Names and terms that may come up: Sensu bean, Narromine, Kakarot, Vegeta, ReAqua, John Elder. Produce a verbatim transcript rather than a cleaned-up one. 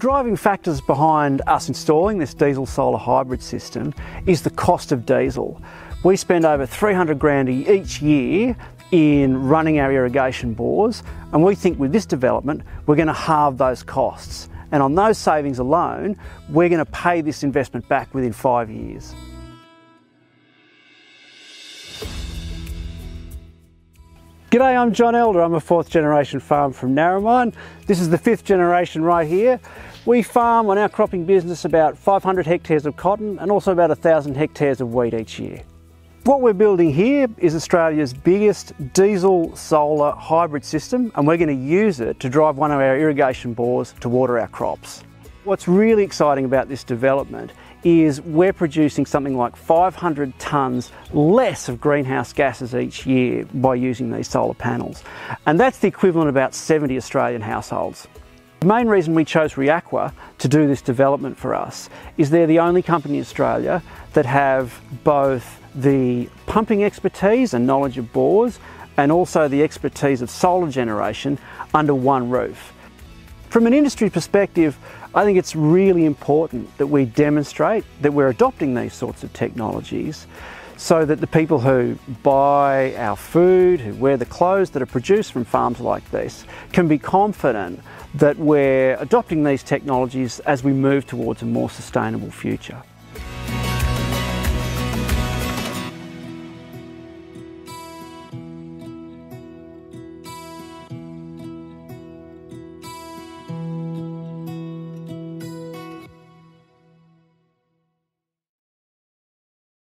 The driving factors behind us installing this diesel solar hybrid system is the cost of diesel. We spend over three hundred grand each year in running our irrigation bores, and we think with this development we're going to halve those costs, and on those savings alone we're going to pay this investment back within five years. G'day, I'm John Elder. I'm a fourth generation farmer from Narromine. This is the fifth generation right here. We farm on our cropping business about five hundred hectares of cotton and also about one thousand hectares of wheat each year. What we're building here is Australia's biggest diesel solar hybrid system, and we're going to use it to drive one of our irrigation bores to water our crops. What's really exciting about this development is we're producing something like five hundred tonnes less of greenhouse gases each year by using these solar panels, and that's the equivalent of about seventy Australian households. The main reason we chose Reaqua to do this development for us is they're the only company in Australia that have both the pumping expertise and knowledge of bores and also the expertise of solar generation under one roof. From an industry perspective, I think it's really important that we demonstrate that we're adopting these sorts of technologies so that the people who buy our food, who wear the clothes that are produced from farms like this, can be confident that we're adopting these technologies as we move towards a more sustainable future.